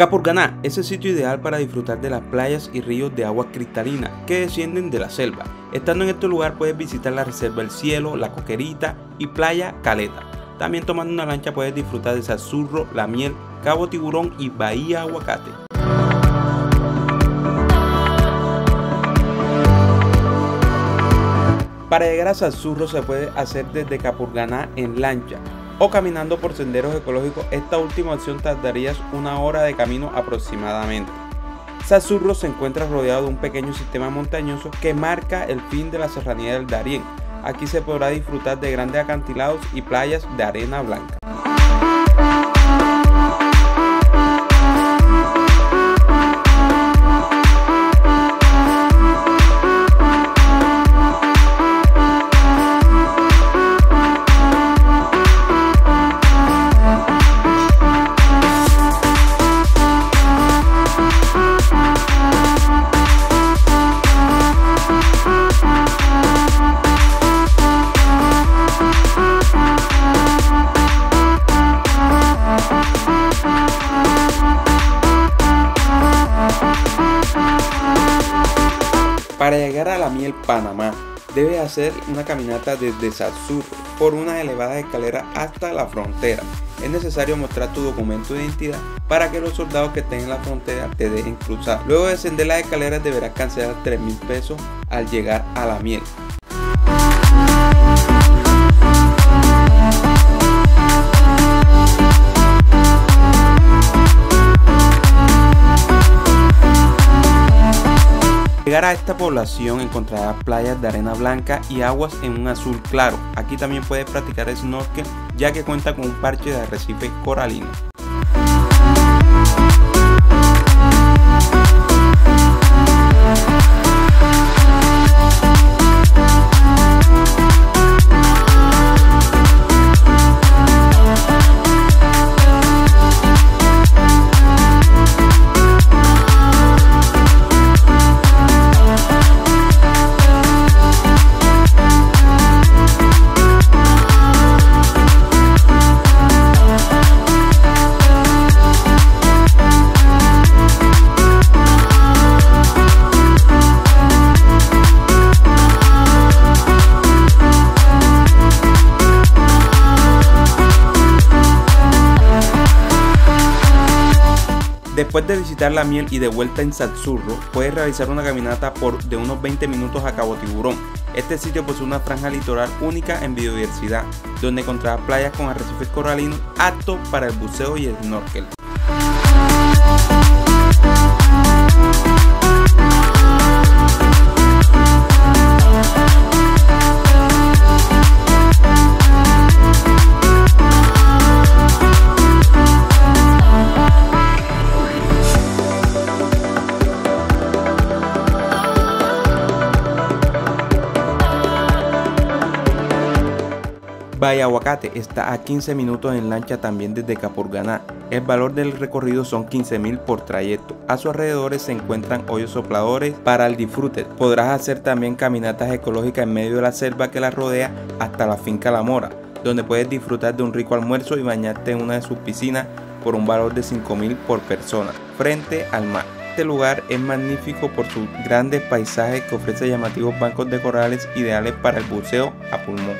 Capurganá es el sitio ideal para disfrutar de las playas y ríos de agua cristalina que descienden de la selva. Estando en este lugar puedes visitar la reserva El Cielo, La Coquerita y Playa Caleta. También tomando una lancha puedes disfrutar de Sapzurro, La Miel, Cabo Tiburón y Bahía Aguacate. Para llegar a Sapzurro se puede hacer desde Capurganá en lancha o caminando por senderos ecológicos. Esta última opción tardarías una hora de camino aproximadamente. Sapzurro se encuentra rodeado de un pequeño sistema montañoso que marca el fin de la serranía del Darién. Aquí se podrá disfrutar de grandes acantilados y playas de arena blanca. Para llegar a La Miel, Panamá, debes hacer una caminata desde Sapzurro por unas elevadas escaleras hasta la frontera. Es necesario mostrar tu documento de identidad para que los soldados que estén en la frontera te dejen cruzar. Luego de descender las escaleras deberás cancelar 3.000 pesos al llegar a La Miel. Llegar a esta población encontrarás playas de arena blanca y aguas en un azul claro. Aquí también puedes practicar snorkel, ya que cuenta con un parche de arrecifes coralinos. Después de visitar La Miel y de vuelta en Sapzurro, puedes realizar una caminata de unos 20 minutos a Cabo Tiburón. Este sitio posee una franja litoral única en biodiversidad, donde encontrarás playas con arrecifes coralinos aptos para el buceo y el snorkel. Bahía Aguacate está a 15 minutos en lancha también desde Capurganá. El valor del recorrido son 15.000 por trayecto. A sus alrededores se encuentran hoyos sopladores para el disfrute. Podrás hacer también caminatas ecológicas en medio de la selva que la rodea hasta la finca La Mora, donde puedes disfrutar de un rico almuerzo y bañarte en una de sus piscinas por un valor de 5.000 por persona, frente al mar. Este lugar es magnífico por sus grandes paisajes que ofrece llamativos bancos de corales ideales para el buceo a pulmón.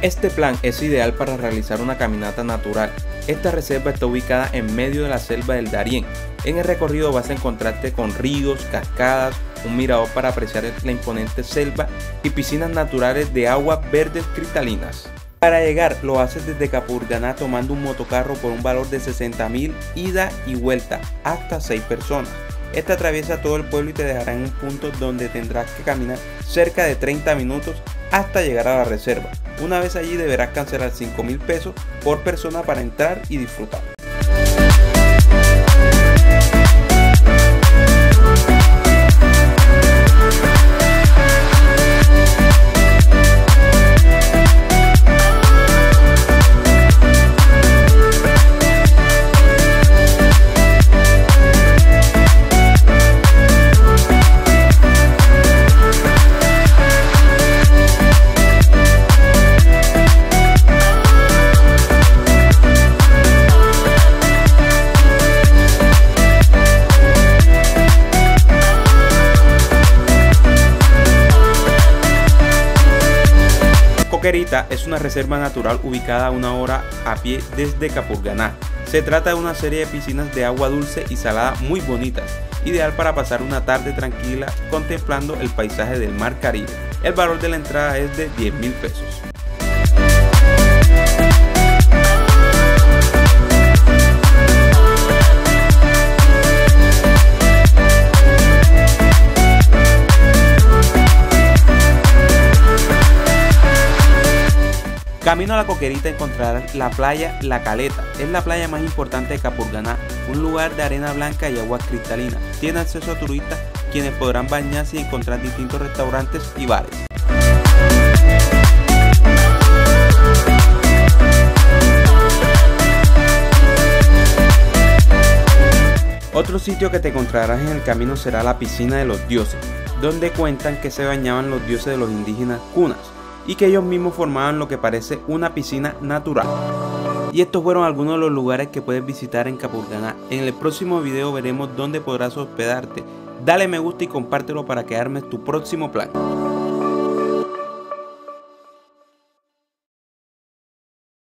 Este plan es ideal para realizar una caminata natural. Esta reserva está ubicada en medio de la selva del Darién. En el recorrido vas a encontrarte con ríos, cascadas, un mirador para apreciar la imponente selva y piscinas naturales de aguas verdes cristalinas. Para llegar lo haces desde Capurganá tomando un motocarro por un valor de 60.000 ida y vuelta, hasta 6 personas. Esta atraviesa todo el pueblo y te dejará en un punto donde tendrás que caminar cerca de 30 minutos hasta llegar a la reserva. Una vez allí deberás cancelar 5.000 pesos por persona para entrar y disfrutar. La Coquerita es una reserva natural ubicada a 1 hora a pie desde Capurganá. Se trata de una serie de piscinas de agua dulce y salada muy bonitas, ideal para pasar una tarde tranquila contemplando el paisaje del mar Caribe. El valor de la entrada es de 10.000 pesos. Camino a La Coquerita encontrarás la playa La Caleta. Es la playa más importante de Capurganá, un lugar de arena blanca y aguas cristalinas. Tiene acceso a turistas quienes podrán bañarse y encontrar distintos restaurantes y bares. Otro sitio que te encontrarás en el camino será la Piscina de los Dioses, donde cuentan que se bañaban los dioses de los indígenas Cunas, y que ellos mismos formaban lo que parece una piscina natural. Y estos fueron algunos de los lugares que puedes visitar en Capurganá. En el próximo video veremos dónde podrás hospedarte. Dale me gusta y compártelo para que armes tu próximo plan.